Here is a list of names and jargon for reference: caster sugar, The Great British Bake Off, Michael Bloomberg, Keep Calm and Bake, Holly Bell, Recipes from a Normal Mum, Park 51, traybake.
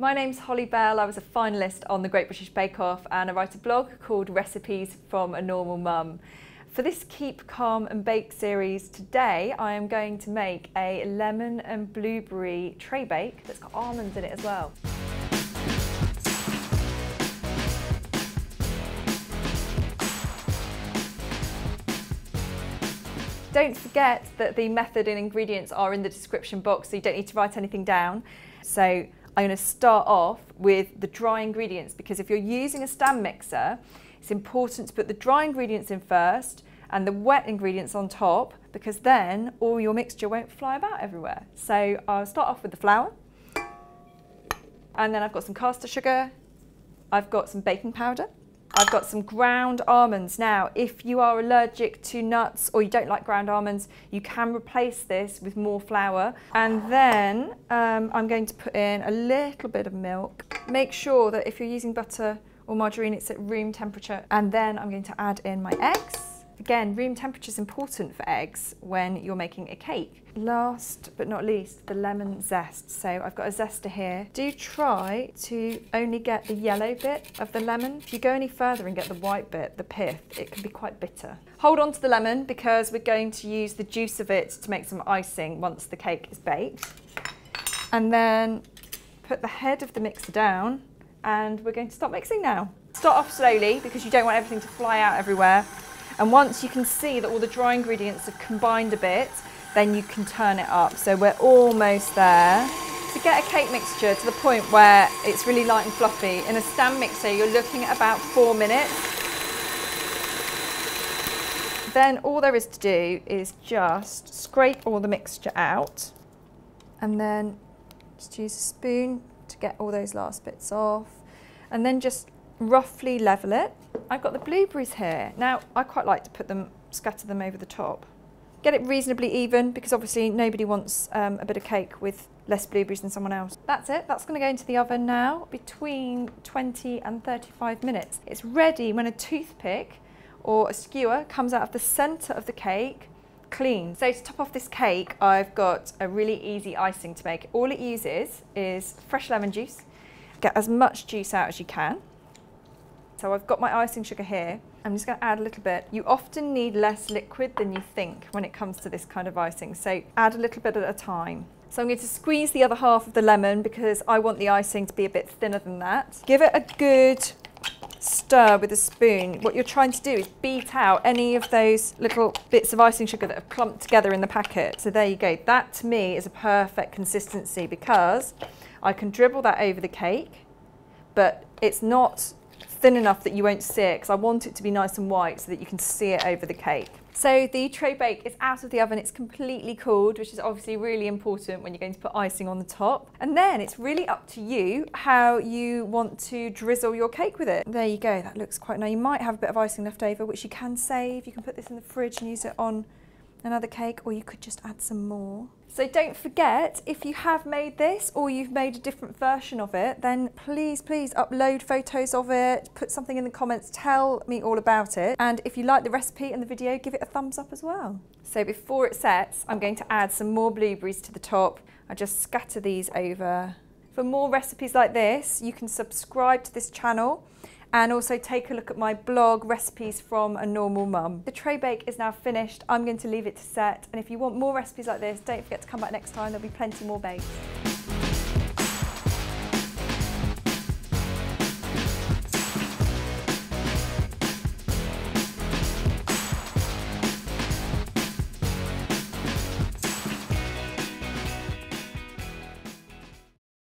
My name's Holly Bell. I was a finalist on The Great British Bake Off, and I write a blog called Recipes from a Normal Mum. For this Keep Calm and Bake series today, I am going to make a lemon and blueberry tray bake that's got almonds in it as well. Don't forget that the method and ingredients are in the description box, so you don't need to write anything down. So I'm going to start off with the dry ingredients, because if you're using a stand mixer, it's important to put the dry ingredients in first and the wet ingredients on top, because then all your mixture won't fly about everywhere. So I'll start off with the flour, and then I've got some caster sugar, I've got some baking powder, I've got some ground almonds. Now, if you are allergic to nuts or you don't like ground almonds, you can replace this with more flour. And then I'm going to put in a little bit of milk. Make sure that if you're using butter or margarine, it's at room temperature. And then I'm going to add in my eggs. Again, room temperature is important for eggs when you're making a cake. Last but not least, the lemon zest. So I've got a zester here. Do try to only get the yellow bit of the lemon. If you go any further and get the white bit, the pith, it can be quite bitter. Hold on to the lemon, because we're going to use the juice of it to make some icing once the cake is baked. And then put the head of the mixer down, and we're going to start mixing now. Start off slowly, because you don't want everything to fly out everywhere. And once you can see that all the dry ingredients have combined a bit, then you can turn it up. So we're almost there. To get a cake mixture to the point where it's really light and fluffy, in a stand mixer you're looking at about 4 minutes. Then all there is to do is just scrape all the mixture out, and then just use a spoon to get all those last bits off, and then just roughly level it. I've got the blueberries here. Now, I quite like to put them, scatter them over the top. Get it reasonably even, because obviously nobody wants a bit of cake with less blueberries than someone else. That's it, that's going to go into the oven now between 20 and 35 minutes. It's ready when a toothpick or a skewer comes out of the centre of the cake clean. So to top off this cake, I've got a really easy icing to make. All it uses is fresh lemon juice. Get as much juice out as you can. So I've got my icing sugar here. I'm just going to add a little bit. You often need less liquid than you think when it comes to this kind of icing, so add a little bit at a time. So I'm going to squeeze the other half of the lemon, because I want the icing to be a bit thinner than that. Give it a good stir with a spoon. What you're trying to do is beat out any of those little bits of icing sugar that have clumped together in the packet. So there you go. That to me is a perfect consistency, because I can dribble that over the cake, but it's not thin enough that you won't see it, because I want it to be nice and white so that you can see it over the cake. So the tray bake is out of the oven, it's completely cooled, which is obviously really important when you're going to put icing on the top. And then it's really up to you how you want to drizzle your cake with it. There you go, that looks quite nice. You might have a bit of icing left over, which you can save. You can put this in the fridge and use it on another cake, or you could just add some more. So don't forget, if you have made this or you've made a different version of it, then please, please upload photos of it, put something in the comments, tell me all about it. And if you like the recipe and the video, give it a thumbs up as well. So before it sets, I'm going to add some more blueberries to the top. I just scatter these over. For more recipes like this, you can subscribe to this channel, and also take a look at my blog, Recipes from a Normal Mum. The tray bake is now finished. I'm going to leave it to set. And if you want more recipes like this, don't forget to come back next time. There'll be plenty more bakes.